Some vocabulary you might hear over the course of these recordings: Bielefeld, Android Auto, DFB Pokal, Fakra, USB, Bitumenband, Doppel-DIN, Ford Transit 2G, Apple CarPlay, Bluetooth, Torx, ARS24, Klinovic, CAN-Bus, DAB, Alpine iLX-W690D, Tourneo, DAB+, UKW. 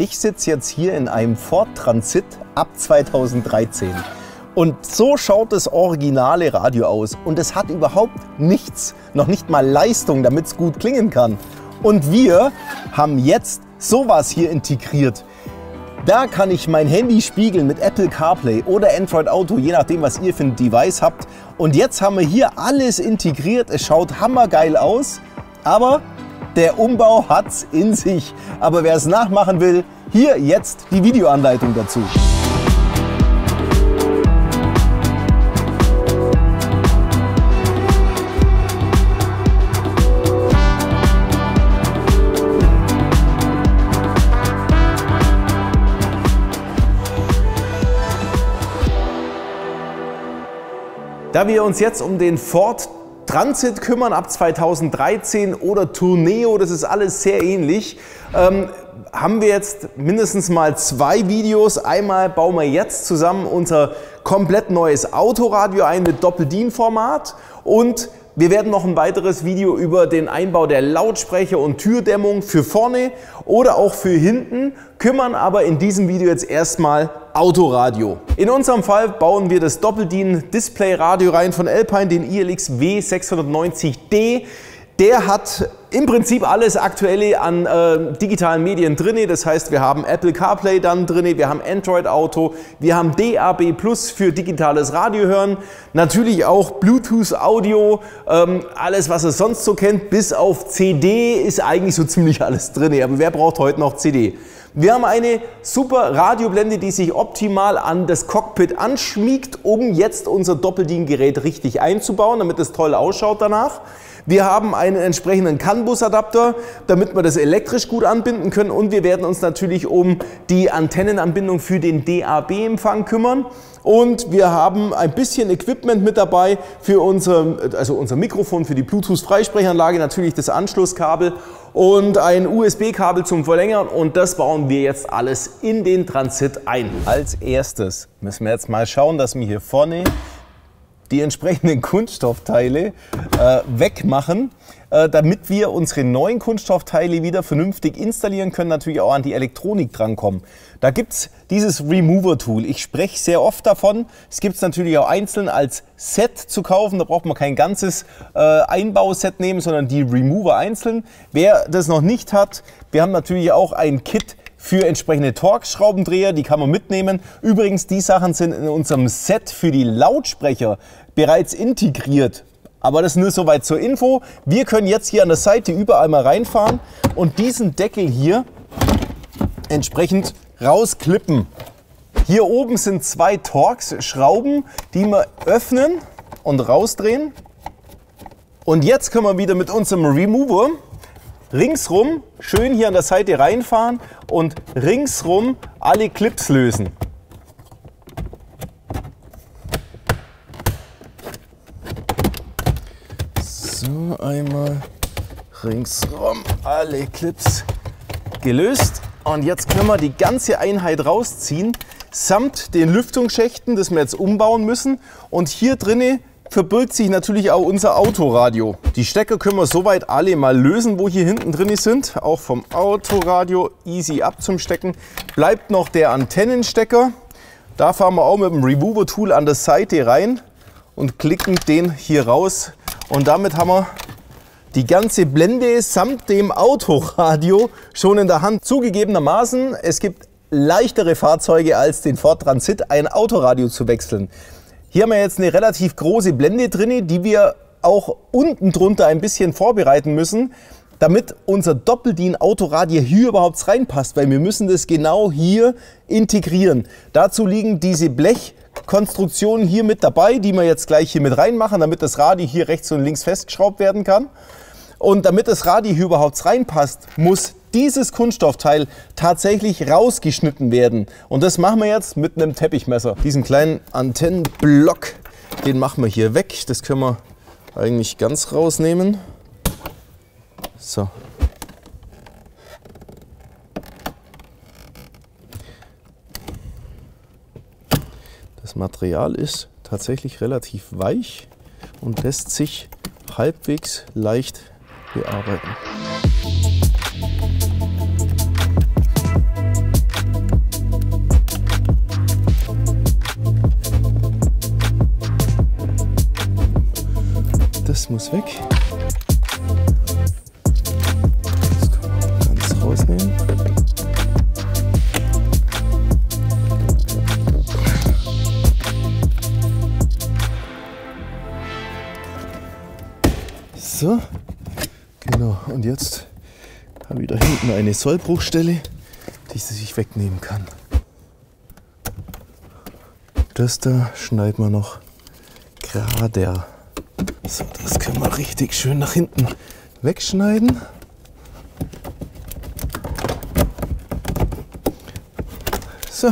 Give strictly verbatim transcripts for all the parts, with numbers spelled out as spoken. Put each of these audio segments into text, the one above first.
Ich sitze jetzt hier in einem Ford Transit ab zweitausenddreizehn und so schaut das originale Radio aus und es hat überhaupt nichts, noch nicht mal Leistung, damit es gut klingen kann. Und wir haben jetzt sowas hier integriert. Da kann ich mein Handy spiegeln mit Apple CarPlay oder Android Auto, je nachdem was ihr für ein Device habt. Und jetzt haben wir hier alles integriert, es schaut hammergeil aus, aber der Umbau hat's in sich. Aber wer es nachmachen will, hier jetzt die Videoanleitung dazu. Da wir uns jetzt um den Ford Transit kümmern ab zweitausenddreizehn oder Tourneo, das ist alles sehr ähnlich, ähm, haben wir jetzt mindestens mal zwei Videos. Einmal bauen wir jetzt zusammen unser komplett neues Autoradio ein mit Doppel-DIN-Format und wir werden noch ein weiteres Video über den Einbau der Lautsprecher und Türdämmung für vorne oder auch für hinten kümmern, aber in diesem Video jetzt erstmal Autoradio. In unserem Fall bauen wir das Doppel-DIN-Display-Radio rein von Alpine, den i L X W sechshundertneunzig D. Der hat im Prinzip alles Aktuelle an äh, digitalen Medien drin. Das heißt, wir haben Apple CarPlay dann drin, wir haben Android Auto, wir haben D A B plus für digitales Radio hören, natürlich auch Bluetooth Audio, ähm, alles was ihr sonst so kennt, bis auf C D ist eigentlich so ziemlich alles drin. Aber wer braucht heute noch C D? Wir haben eine super Radioblende, die sich optimal an das Cockpit anschmiegt, um jetzt unser Doppel-DIN-Gerät richtig einzubauen, damit es toll ausschaut danach. Wir haben einen entsprechenden CAN-Bus-Adapter, damit wir das elektrisch gut anbinden können und wir werden uns natürlich um die Antennenanbindung für den D A B-Empfang kümmern. Und wir haben ein bisschen Equipment mit dabei für unser, also unser Mikrofon, für die Bluetooth-Freisprechanlage, natürlich das Anschlusskabel und ein U S B-Kabel zum Verlängern und das bauen wir jetzt alles in den Transit ein. Als erstes müssen wir jetzt mal schauen, dass wir hier vorne die entsprechenden Kunststoffteile äh, wegmachen, äh, damit wir unsere neuen Kunststoffteile wieder vernünftig installieren können, natürlich auch an die Elektronik drankommen. Da gibt es dieses Remover-Tool. Ich spreche sehr oft davon. Es gibt es natürlich auch einzeln als Set zu kaufen. Da braucht man kein ganzes äh, Einbauset nehmen, sondern die Remover einzeln. Wer das noch nicht hat, wir haben natürlich auch ein Kit für entsprechende Torx-Schraubendreher, die kann man mitnehmen. Übrigens, die Sachen sind in unserem Set für die Lautsprecher bereits integriert. Aber das nur soweit zur Info. Wir können jetzt hier an der Seite überall mal reinfahren und diesen Deckel hier entsprechend rausklippen. Hier oben sind zwei Torx-Schrauben, die wir öffnen und rausdrehen. Und jetzt können wir wieder mit unserem Remover ringsrum schön hier an der Seite reinfahren und ringsrum alle Clips lösen. So, einmal ringsrum alle Clips gelöst. Und jetzt können wir die ganze Einheit rausziehen, samt den Lüftungsschächten, das wir jetzt umbauen müssen. Und hier drinnen verbirgt sich natürlich auch unser Autoradio. Die Stecker können wir soweit alle mal lösen, wo hier hinten drin sind. Auch vom Autoradio easy ab zum Stecken. Bleibt noch der Antennenstecker. Da fahren wir auch mit dem Remover-Tool an der Seite rein und klicken den hier raus. Und damit haben wir die ganze Blende samt dem Autoradio schon in der Hand. Zugegebenermaßen, es gibt leichtere Fahrzeuge als den Ford Transit, ein Autoradio zu wechseln. Hier haben wir jetzt eine relativ große Blende drin, die wir auch unten drunter ein bisschen vorbereiten müssen, damit unser Doppel-DIN-Autoradio hier überhaupt reinpasst, weil wir müssen das genau hier integrieren. Dazu liegen diese Blechkonstruktionen hier mit dabei, die wir jetzt gleich hier mit reinmachen, damit das Radio hier rechts und links festgeschraubt werden kann. Und damit das Radio hier überhaupt reinpasst, muss dieses Kunststoffteil tatsächlich rausgeschnitten werden. Und das machen wir jetzt mit einem Teppichmesser. Diesen kleinen Antennenblock, den machen wir hier weg. Das können wir eigentlich ganz rausnehmen. So. Das Material ist tatsächlich relativ weich und lässt sich halbwegs leicht bearbeiten. das muss weg. Das kann man ganz rausnehmen. So, genau. Und jetzt habe ich da hinten eine Sollbruchstelle, die ich wegnehmen kann. Das da schneiden wir noch gerade. So, das können wir richtig schön nach hinten wegschneiden. So.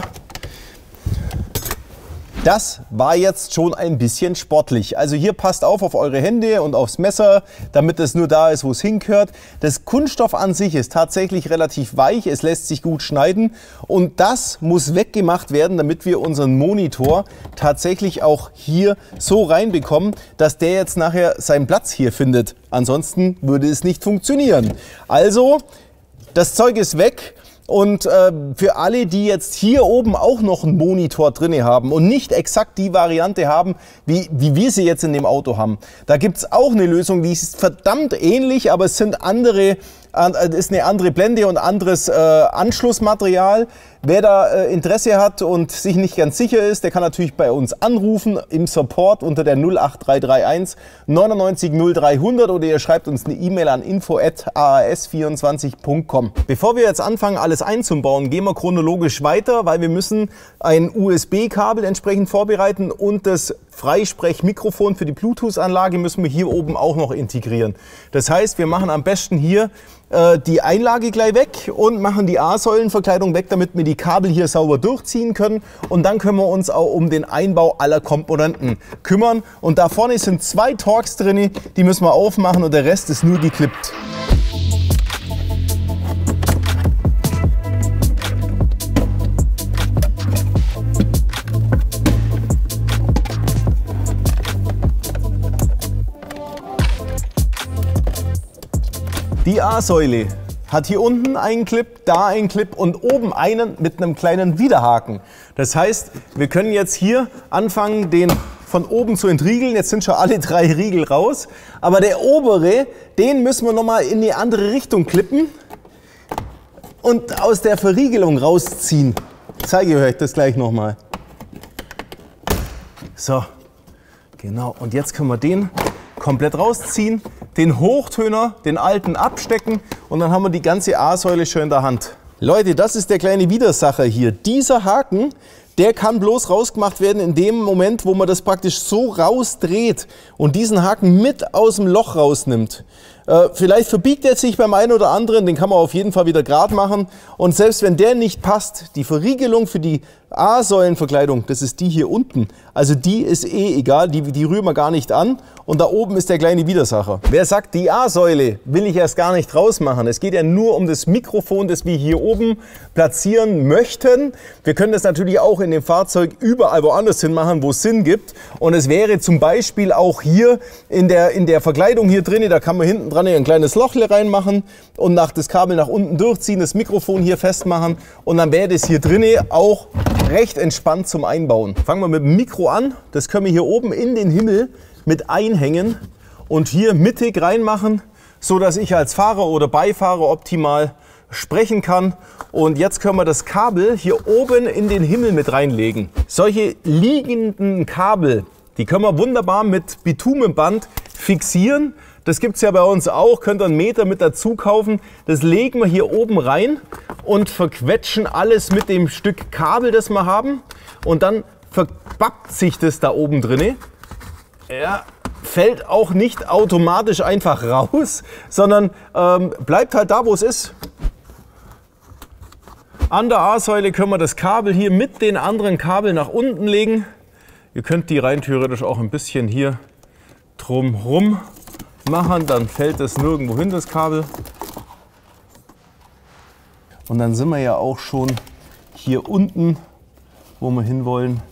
Das war jetzt schon ein bisschen sportlich. Also hier passt auf auf eure Hände und aufs Messer, damit es nur da ist, wo es hingehört. Das Kunststoff an sich ist tatsächlich relativ weich, es lässt sich gut schneiden und das muss weggemacht werden, damit wir unseren Monitor tatsächlich auch hier so reinbekommen, dass der jetzt nachher seinen Platz hier findet. Ansonsten würde es nicht funktionieren. Also, das Zeug ist weg. Und äh, für alle, die jetzt hier oben auch noch einen Monitor drin haben und nicht exakt die Variante haben, wie, wie wir sie jetzt in dem Auto haben, da gibt es auch eine Lösung, die ist verdammt ähnlich, aber es sind andere, äh, ist eine andere Blende und anderes äh, Anschlussmaterial. Wer da äh, Interesse hat und sich nicht ganz sicher ist, der kann natürlich bei uns anrufen im Support unter der null acht drei drei eins neunundneunzig null dreihundert oder ihr schreibt uns eine E-Mail an info at a a s vierundzwanzig punkt com. Bevor wir jetzt anfangen, alles einzubauen, gehen wir chronologisch weiter, weil wir müssen ein U S B-Kabel entsprechend vorbereiten und das Freisprechmikrofon für die Bluetooth-Anlage müssen wir hier oben auch noch integrieren. Das heißt, wir machen am besten hier äh, die Einlage gleich weg und machen die A-Säulenverkleidung weg, damit wir die Kabel hier sauber durchziehen können und dann können wir uns auch um den Einbau aller Komponenten kümmern. Und da vorne sind zwei Torx drin, die müssen wir aufmachen und der Rest ist nur geklippt. Die A-Säule hat hier unten einen Clip, da einen Clip und oben einen mit einem kleinen Widerhaken. Das heißt, wir können jetzt hier anfangen, den von oben zu entriegeln. Jetzt sind schon alle drei Riegel raus. Aber der obere, den müssen wir nochmal in die andere Richtung klippen und aus der Verriegelung rausziehen. Ich zeige euch das gleich nochmal. So, genau. Und jetzt können wir den komplett rausziehen, den Hochtöner, den alten abstecken und dann haben wir die ganze A-Säule schön in der Hand. Leute, das ist der kleine Widersacher hier. Dieser Haken, der kann bloß rausgemacht werden in dem Moment, wo man das praktisch so rausdreht und diesen Haken mit aus dem Loch rausnimmt. Äh, vielleicht verbiegt er sich beim einen oder anderen, den kann man auf jeden Fall wieder gerade machen. Und selbst wenn der nicht passt, die Verriegelung für die A-Säulenverkleidung, das ist die hier unten. Also die ist eh egal, die, die rühren wir gar nicht an. Und da oben ist der kleine Widersacher. Wer sagt, die A-Säule will ich erst gar nicht rausmachen. Es geht ja nur um das Mikrofon, das wir hier oben platzieren möchten. Wir können das natürlich auch in dem Fahrzeug überall woanders hin machen, wo es Sinn gibt. Und es wäre zum Beispiel auch hier in der, in der Verkleidung hier drin, da kann man hinten dran ein kleines Loch reinmachen und nach das Kabel nach unten durchziehen, das Mikrofon hier festmachen und dann wäre das hier drin auch recht entspannt zum Einbauen. Fangen wir mit dem Mikro an. Das können wir hier oben in den Himmel mit einhängen und hier mittig reinmachen, so dass ich als Fahrer oder Beifahrer optimal sprechen kann. Und jetzt können wir das Kabel hier oben in den Himmel mit reinlegen. Solche liegenden Kabel, die können wir wunderbar mit Bitumenband fixieren. Das gibt es ja bei uns auch, könnt ihr einen Meter mit dazu kaufen. Das legen wir hier oben rein und verquetschen alles mit dem Stück Kabel, das wir haben. Und dann verpappt sich das da oben drin. Ja, fällt auch nicht automatisch einfach raus, sondern ähm, bleibt halt da, wo es ist. An der A-Säule können wir das Kabel hier mit den anderen Kabeln nach unten legen. Ihr könnt die rein theoretisch auch ein bisschen hier drumrum machen, dann fällt das nirgendwo hin, das Kabel. Und dann sind wir ja auch schon hier unten, wo wir hinwollen,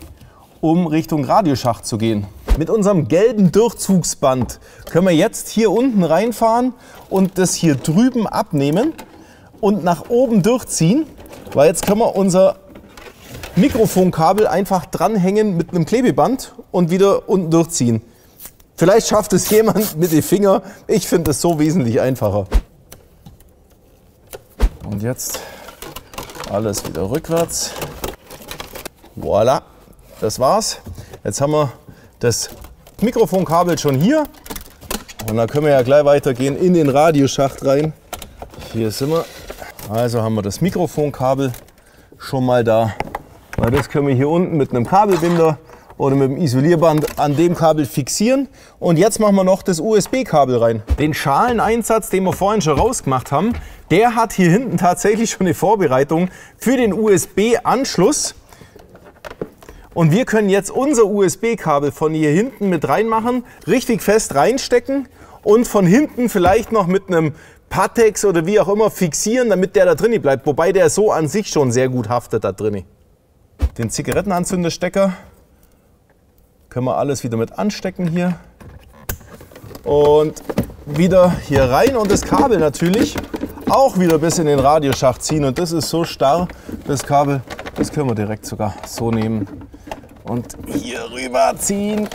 um Richtung Radioschacht zu gehen. Mit unserem gelben Durchzugsband können wir jetzt hier unten reinfahren und das hier drüben abnehmen und nach oben durchziehen, weil jetzt können wir unser Mikrofonkabel einfach dranhängen mit einem Klebeband und wieder unten durchziehen. Vielleicht schafft es jemand mit den Fingern. Ich finde es so wesentlich einfacher. Und jetzt alles wieder rückwärts. Voilà, das war's. Jetzt haben wir das Mikrofonkabel schon hier. Und dann können wir ja gleich weitergehen in den Radioschacht rein. Hier sind wir. Also haben wir das Mikrofonkabel schon mal da. Weil das können wir hier unten mit einem Kabelbinder oder mit dem Isolierband an dem Kabel fixieren. Und jetzt machen wir noch das U S B-Kabel rein. Den Schaleneinsatz, den wir vorhin schon rausgemacht haben, der hat hier hinten tatsächlich schon eine Vorbereitung für den U S B-Anschluss. Und wir können jetzt unser U S B-Kabel von hier hinten mit reinmachen, richtig fest reinstecken und von hinten vielleicht noch mit einem Pateks oder wie auch immer fixieren, damit der da drin bleibt. Wobei der so an sich schon sehr gut haftet da drin. Den Zigarettenanzünderstecker können wir alles wieder mit anstecken hier und wieder hier rein und das Kabel natürlich auch wieder bis in den Radioschacht ziehen und das ist so starr, das Kabel, das können wir direkt sogar so nehmen und hier rüber ziehen.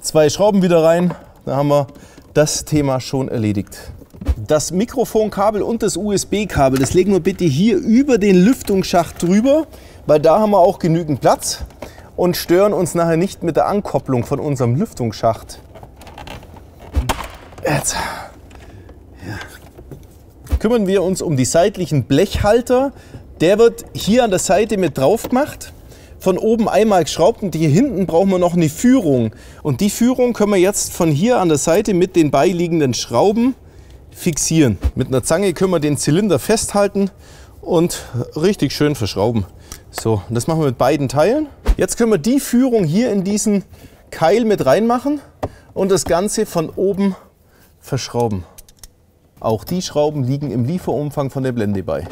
Zwei Schrauben wieder rein, dann haben wir das Thema schon erledigt. Das Mikrofonkabel und das U S B-Kabel, das legen wir bitte hier über den Lüftungsschacht drüber, weil da haben wir auch genügend Platz und stören uns nachher nicht mit der Ankopplung von unserem Lüftungsschacht. Jetzt ja. Kümmern wir uns um die seitlichen Blechhalter. Der wird hier an der Seite mit drauf gemacht, von oben einmal geschraubt und hier hinten brauchen wir noch eine Führung. Und die Führung können wir jetzt von hier an der Seite mit den beiliegenden Schrauben fixieren. Mit einer Zange können wir den Zylinder festhalten und richtig schön verschrauben. So, das machen wir mit beiden Teilen. Jetzt können wir die Führung hier in diesen Keil mit reinmachen und das Ganze von oben verschrauben. Auch die Schrauben liegen im Lieferumfang von der Blende bei.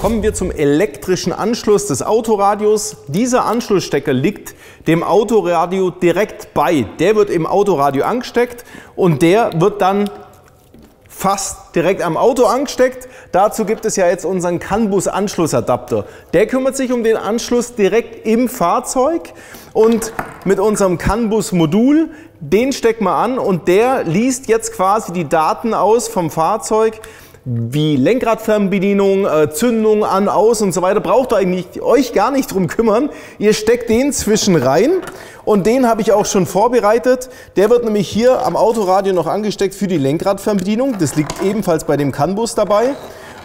Kommen wir zum elektrischen Anschluss des Autoradios. Dieser Anschlussstecker liegt dem Autoradio direkt bei. Der wird im Autoradio angesteckt und der wird dann fast direkt am Auto angesteckt. Dazu gibt es ja jetzt unseren CAN-Bus Anschlussadapter. Der kümmert sich um den Anschluss direkt im Fahrzeug und mit unserem CAN-Bus Modul, den stecken wir an und der liest jetzt quasi die Daten aus vom Fahrzeug, wie Lenkradfernbedienung, Zündung, an, aus und so weiter, braucht ihr eigentlich euch gar nicht drum kümmern. Ihr steckt den zwischen rein und den habe ich auch schon vorbereitet. Der wird nämlich hier am Autoradio noch angesteckt für die Lenkradfernbedienung. Das liegt ebenfalls bei dem CAN-Bus dabei.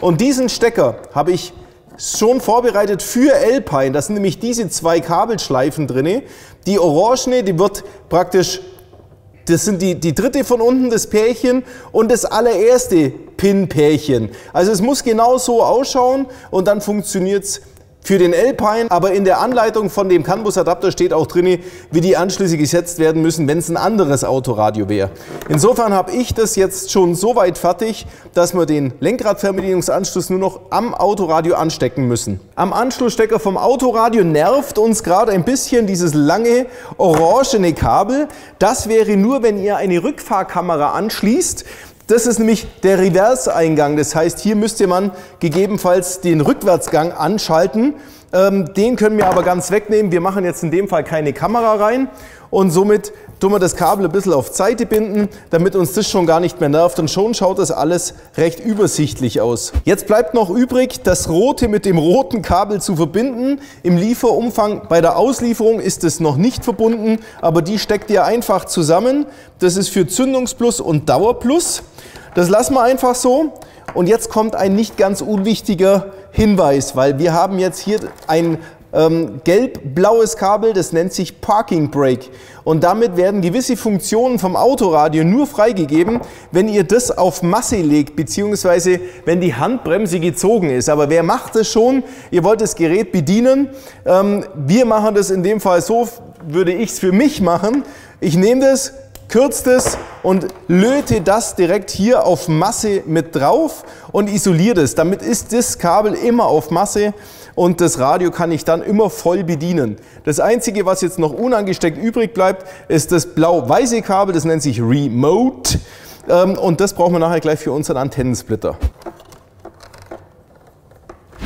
Und diesen Stecker habe ich schon vorbereitet für Alpine. Das sind nämlich diese zwei Kabelschleifen drin. Die orangene, die wird praktisch, das sind die, die dritte von unten, das Pärchen und das allererste Pin-Pärchen. Also es muss genau so ausschauen und dann funktioniert es für den Alpine. Aber in der Anleitung von dem CAN-Bus-Adapter steht auch drin, wie die Anschlüsse gesetzt werden müssen, wenn es ein anderes Autoradio wäre. Insofern habe ich das jetzt schon so weit fertig, dass wir den Lenkradfernbedienungsanschluss nur noch am Autoradio anstecken müssen. Am Anschlussstecker vom Autoradio nervt uns gerade ein bisschen dieses lange orangene Kabel. Das wäre nur, wenn ihr eine Rückfahrkamera anschließt. Das ist nämlich der Reverse-Eingang, das heißt, hier müsste man gegebenenfalls den Rückwärtsgang anschalten. Ähm, den können wir aber ganz wegnehmen, wir machen jetzt in dem Fall keine Kamera rein und somit tun wir das Kabel ein bisschen auf Seite binden, damit uns das schon gar nicht mehr nervt und schon schaut das alles recht übersichtlich aus. Jetzt bleibt noch übrig, das rote mit dem roten Kabel zu verbinden. Im Lieferumfang bei der Auslieferung ist es noch nicht verbunden, aber die steckt ihr einfach zusammen. Das ist für Zündungsplus und Dauerplus. Das lassen wir einfach so und jetzt kommt ein nicht ganz unwichtiger Hinweis, weil wir haben jetzt hier ein ähm, gelb-blaues Kabel, das nennt sich Parking Brake und damit werden gewisse Funktionen vom Autoradio nur freigegeben, wenn ihr das auf Masse legt, beziehungsweise wenn die Handbremse gezogen ist. Aber wer macht das schon? Ihr wollt das Gerät bedienen. Ähm, wir machen das in dem Fall so, würde ich es für mich machen. Ich nehme das, kürzt es und löte das direkt hier auf Masse mit drauf und isoliert es. Damit ist das Kabel immer auf Masse und das Radio kann ich dann immer voll bedienen. Das Einzige, was jetzt noch unangesteckt übrig bleibt, ist das blau-weiße Kabel, das nennt sich Remote und das brauchen wir nachher gleich für unseren Antennensplitter.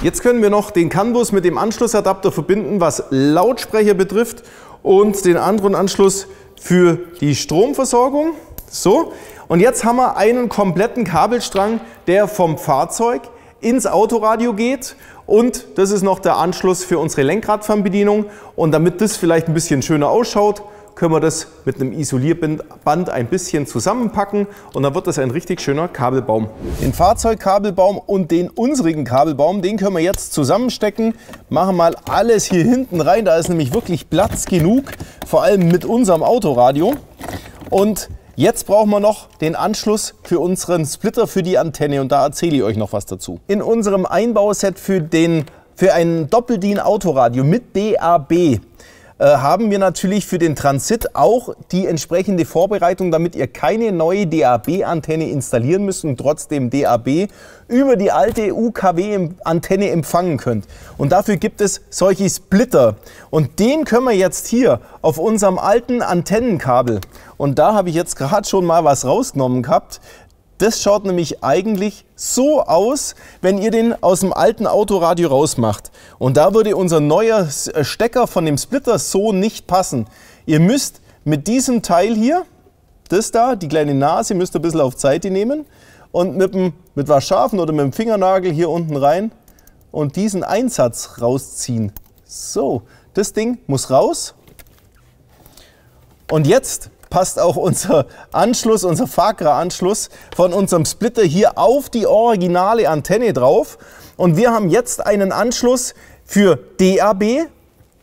Jetzt können wir noch den CAN-Bus mit dem Anschlussadapter verbinden, was Lautsprecher betrifft, und den anderen Anschluss für die Stromversorgung. So, und jetzt haben wir einen kompletten Kabelstrang, der vom Fahrzeug ins Autoradio geht, und das ist noch der Anschluss für unsere Lenkradfernbedienung. Und damit das vielleicht ein bisschen schöner ausschaut, können wir das mit einem Isolierband ein bisschen zusammenpacken, und dann wird das ein richtig schöner Kabelbaum. Den Fahrzeugkabelbaum und den unsrigen Kabelbaum, den können wir jetzt zusammenstecken. Machen mal alles hier hinten rein, da ist nämlich wirklich Platz genug, vor allem mit unserem Autoradio. Und jetzt brauchen wir noch den Anschluss für unseren Splitter für die Antenne, und da erzähle ich euch noch was dazu. In unserem Einbauset für, den, für ein Doppel-D I N-Autoradio mit D A B äh, haben wir natürlich für den Transit auch die entsprechende Vorbereitung, damit ihr keine neue D A B-Antenne installieren müsst und trotzdem D A B über die alte U K W-Antenne empfangen könnt. Und dafür gibt es solche Splitter, und den können wir jetzt hier auf unserem alten Antennenkabel. Und da habe ich jetzt gerade schon mal was rausgenommen gehabt. Das schaut nämlich eigentlich so aus, wenn ihr den aus dem alten Autoradio rausmacht. Und da würde unser neuer Stecker von dem Splitter so nicht passen. Ihr müsst mit diesem Teil hier, das da, die kleine Nase, müsst ihr ein bisschen auf Seite nehmen und mit, dem, mit was Scharfen oder mit dem Fingernagel hier unten rein und diesen Einsatz rausziehen. So, das Ding muss raus. Und jetzt passt auch unser Anschluss, unser Fakra-Anschluss von unserem Splitter hier auf die originale Antenne drauf. Und wir haben jetzt einen Anschluss für D A B,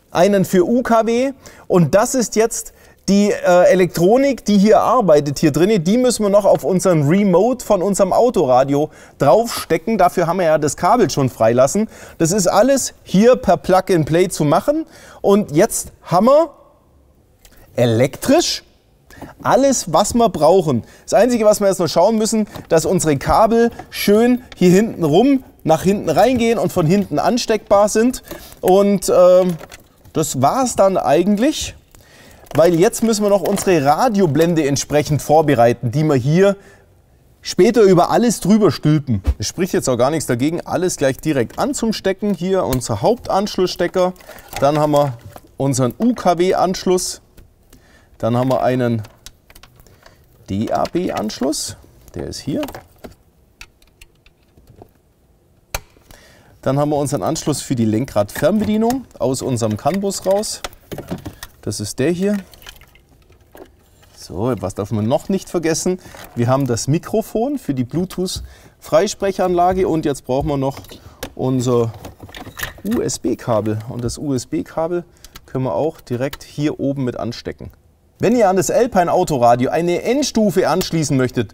einen für U K W, und das ist jetzt die äh, Elektronik, die hier arbeitet, hier drin. Die müssen wir noch auf unseren Remote von unserem Autoradio draufstecken. Dafür haben wir ja das Kabel schon freilassen. Das ist alles hier per Plug-and-Play zu machen. Und jetzt haben wir elektrisch alles, was wir brauchen. Das Einzige, was wir jetzt noch schauen müssen, dass unsere Kabel schön hier hinten rum nach hinten reingehen und von hinten ansteckbar sind. Und äh, das war es dann eigentlich, weil jetzt müssen wir noch unsere Radioblende entsprechend vorbereiten, die wir hier später über alles drüber stülpen. Es spricht jetzt auch gar nichts dagegen, alles gleich direkt anzustecken. Hier unser Hauptanschlussstecker, dann haben wir unseren U K W-Anschluss. Dann haben wir einen D A B-Anschluss, der ist hier. Dann haben wir unseren Anschluss für die Lenkradfernbedienung aus unserem CAN-Bus raus. Das ist der hier. So, was darf man noch nicht vergessen? Wir haben das Mikrofon für die Bluetooth-Freisprechanlage, und jetzt brauchen wir noch unser U S B-Kabel. Und das U S B-Kabel können wir auch direkt hier oben mit anstecken. Wenn ihr an das Alpine Autoradio eine Endstufe anschließen möchtet,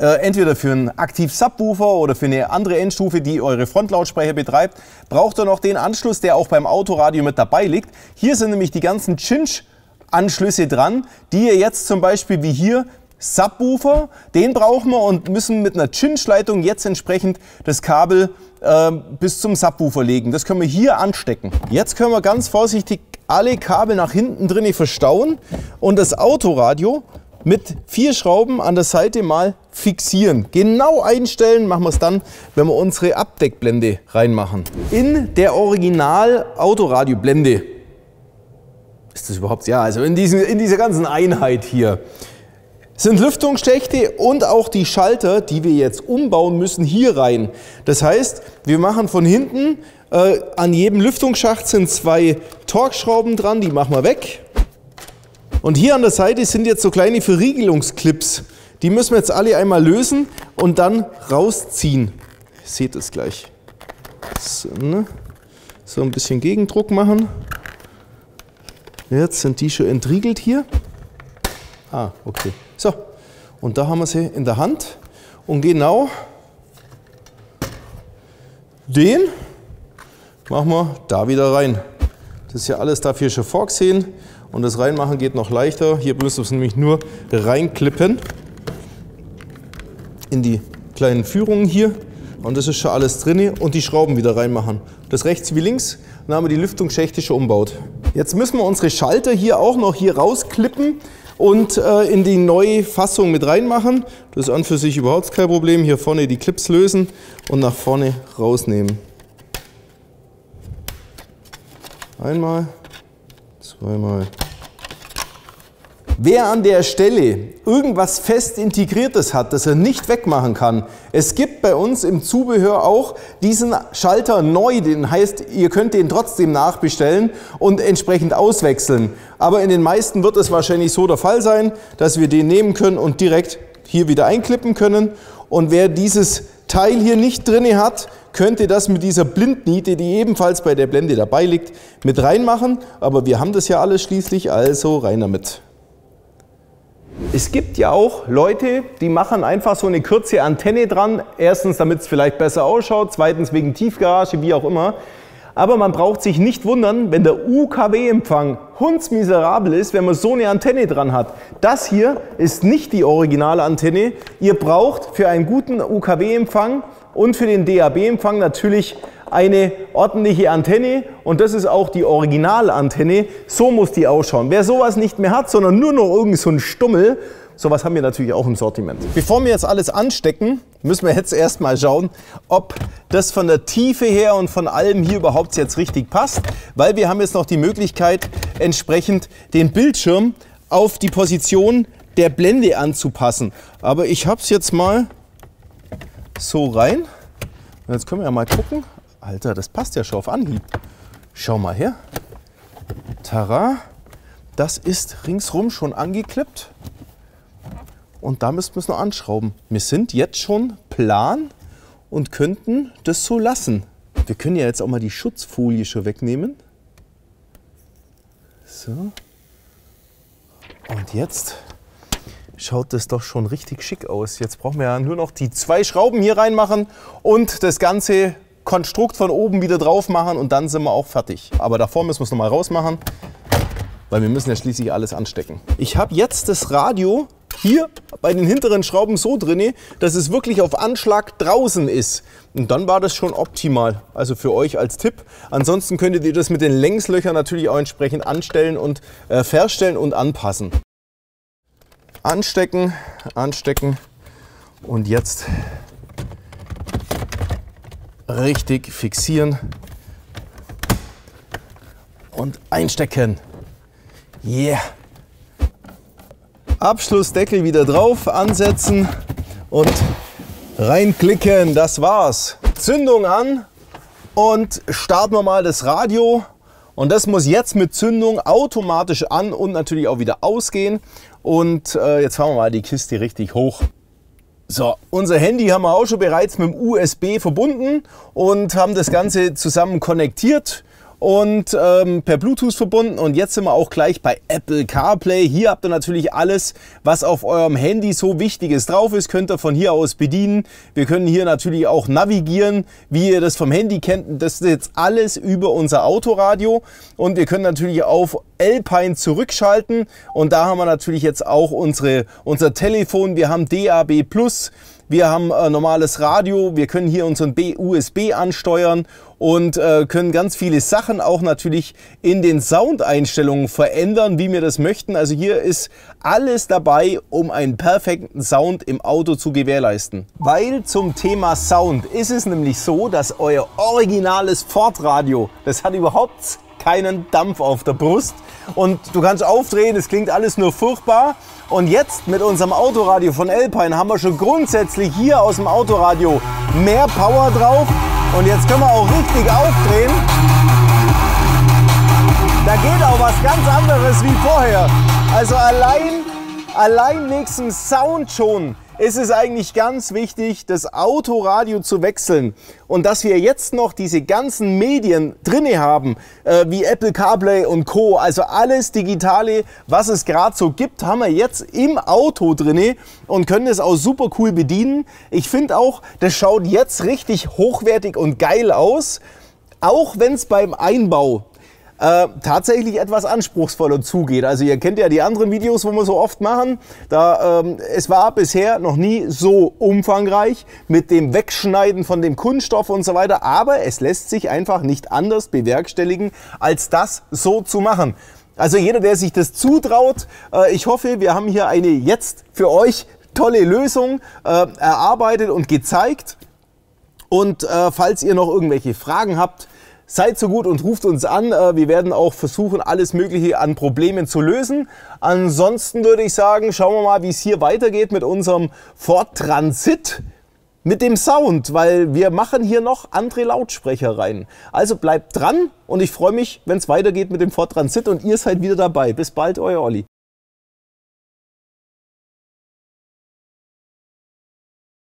äh, entweder für einen Aktiv-Subwoofer oder für eine andere Endstufe, die eure Frontlautsprecher betreibt, braucht ihr noch den Anschluss, der auch beim Autoradio mit dabei liegt. Hier sind nämlich die ganzen Chinch-Anschlüsse dran, die ihr jetzt zum Beispiel wie hier Subwoofer, den brauchen wir und müssen mit einer Chinch-Leitung jetzt entsprechend das Kabel äh, bis zum Subwoofer legen. Das können wir hier anstecken. Jetzt können wir ganz vorsichtig alle Kabel nach hinten drin verstauen und das Autoradio mit vier Schrauben an der Seite mal fixieren. Genau einstellen machen wir es dann, wenn wir unsere Abdeckblende reinmachen. In der Original-Autoradio-Blende, ist das überhaupt, ja, also in, diesen, in dieser ganzen Einheit hier, sind Lüftungsschächte und auch die Schalter, die wir jetzt umbauen müssen, hier rein. Das heißt, wir machen von hinten, äh, an jedem Lüftungsschacht sind zwei Torx-Schrauben dran, die machen wir weg. Und hier an der Seite sind jetzt so kleine Verriegelungsclips. Die müssen wir jetzt alle einmal lösen und dann rausziehen. Ihr seht es gleich. So, ne? So ein bisschen Gegendruck machen. Jetzt sind die schon entriegelt hier. Ah, okay. So, und da haben wir sie in der Hand und genau den machen wir da wieder rein. Das ist ja alles dafür schon vorgesehen und das Reinmachen geht noch leichter. Hier müssen wir es nämlich nur reinklippen in die kleinen Führungen hier und das ist schon alles drin und die Schrauben wieder reinmachen. Das rechts wie links, dann haben wir die Lüftungsschächte schon umbaut. Jetzt müssen wir unsere Schalter hier auch noch hier rausklippen und äh, in die neue Fassung mit reinmachen. Das ist an für sich überhaupt kein Problem. Hier vorne die Clips lösen und nach vorne rausnehmen. Einmal, zweimal. Wer an der Stelle irgendwas fest integriertes hat, das er nicht wegmachen kann, es gibt bei uns im Zubehör auch diesen Schalter neu, den heißt, ihr könnt den trotzdem nachbestellen und entsprechend auswechseln. Aber in den meisten wird es wahrscheinlich so der Fall sein, dass wir den nehmen können und direkt hier wieder einklippen können. Und wer dieses Teil hier nicht drin hat, könnt ihr das mit dieser Blindniete, die ebenfalls bei der Blende dabei liegt, mit reinmachen. Aber wir haben das ja alles schließlich, also rein damit. Es gibt ja auch Leute, die machen einfach so eine kurze Antenne dran. Erstens, damit es vielleicht besser ausschaut. Zweitens, wegen Tiefgarage, wie auch immer. Aber man braucht sich nicht wundern, wenn der U K W-Empfang hundsmiserabel ist, wenn man so eine Antenne dran hat. Das hier ist nicht die originale Antenne. Ihr braucht für einen guten U K W-Empfang und für den D A B-Empfang natürlich eine ordentliche Antenne, und das ist auch die Originalantenne. So muss die ausschauen. Wer sowas nicht mehr hat, sondern nur noch irgend so ein Stummel, sowas haben wir natürlich auch im Sortiment. Bevor wir jetzt alles anstecken, müssen wir jetzt erstmal schauen, ob das von der Tiefe her und von allem hier überhaupt jetzt richtig passt, weil wir haben jetzt noch die Möglichkeit, entsprechend den Bildschirm auf die Position der Blende anzupassen. Aber ich habe es jetzt mal so rein. Und jetzt können wir ja mal gucken. Alter, das passt ja schon auf Anhieb. Schau mal her. Tara, das ist ringsrum schon angeklippt. Und da müssten wir es noch anschrauben. Wir sind jetzt schon plan und könnten das so lassen. Wir können ja jetzt auch mal die Schutzfolie schon wegnehmen. So. Und jetzt schaut das doch schon richtig schick aus. Jetzt brauchen wir ja nur noch die zwei Schrauben hier reinmachen und das ganze Konstrukt von oben wieder drauf machen, und dann sind wir auch fertig. Aber davor müssen wir es nochmal rausmachen, weil wir müssen ja schließlich alles anstecken. Ich habe jetzt das Radio hier bei den hinteren Schrauben so drin, dass es wirklich auf Anschlag draußen ist. Und dann war das schon optimal, also für euch als Tipp. Ansonsten könntet ihr das mit den Längslöchern natürlich auch entsprechend anstellen und äh, verstellen und anpassen. Anstecken, anstecken und jetzt richtig fixieren und einstecken. Yeah! Abschlussdeckel wieder drauf, ansetzen und reinklicken. Das war's. Zündung an und starten wir mal das Radio. Und das muss jetzt mit Zündung automatisch an und natürlich auch wieder ausgehen. Und äh, jetzt fahren wir mal die Kiste richtig hoch. So, unser Handy haben wir auch schon bereits mit dem U S B verbunden und haben das Ganze zusammen konnektiert und ähm, per Bluetooth verbunden. Und jetzt sind wir auch gleich bei Apple CarPlay. Hier habt ihr natürlich alles, was auf eurem Handy so Wichtiges drauf ist, könnt ihr von hier aus bedienen. Wir können hier natürlich auch navigieren, wie ihr das vom Handy kennt. Das ist jetzt alles über unser Autoradio. Und wir können natürlich auf Alpine zurückschalten, und da haben wir natürlich jetzt auch unsere, unser Telefon, wir haben D A B plus, wir haben äh, normales Radio, wir können hier unseren U S B ansteuern und äh, können ganz viele Sachen auch natürlich in den Soundeinstellungen verändern, wie wir das möchten. Also hier ist alles dabei, um einen perfekten Sound im Auto zu gewährleisten. Weil zum Thema Sound ist es nämlich so, dass euer originales Ford Radio, das hat überhaupt keinen Dampf auf der Brust, und du kannst aufdrehen, es klingt alles nur furchtbar. Und jetzt mit unserem Autoradio von Alpine haben wir schon grundsätzlich hier aus dem Autoradio mehr Power drauf, und jetzt können wir auch richtig aufdrehen. Da geht auch was ganz anderes wie vorher. Also allein, allein nächsten Sound schon. Es ist eigentlich ganz wichtig, das Autoradio zu wechseln, und dass wir jetzt noch diese ganzen Medien drinne haben, äh, wie Apple CarPlay und Co., also alles Digitale, was es gerade so gibt, haben wir jetzt im Auto drinne und können es auch super cool bedienen. Ich finde auch, das schaut jetzt richtig hochwertig und geil aus, auch wenn es beim Einbau Äh, tatsächlich etwas anspruchsvoller zugeht. Also ihr kennt ja die anderen Videos, wo wir so oft machen. Da, ähm, es war bisher noch nie so umfangreich mit dem Wegschneiden von dem Kunststoff und so weiter. Aber es lässt sich einfach nicht anders bewerkstelligen, als das so zu machen. Also jeder, der sich das zutraut, äh, ich hoffe, wir haben hier eine jetzt für euch tolle Lösung äh, erarbeitet und gezeigt. Und äh, falls ihr noch irgendwelche Fragen habt, Seid so gut und ruft uns an. Wir werden auch versuchen, alles Mögliche an Problemen zu lösen. Ansonsten würde ich sagen, schauen wir mal, wie es hier weitergeht mit unserem Ford Transit. Mit dem Sound, weil wir machen hier noch andere Lautsprecher rein. Also bleibt dran und ich freue mich, wenn es weitergeht mit dem Ford Transit und ihr seid wieder dabei. Bis bald, euer Olli.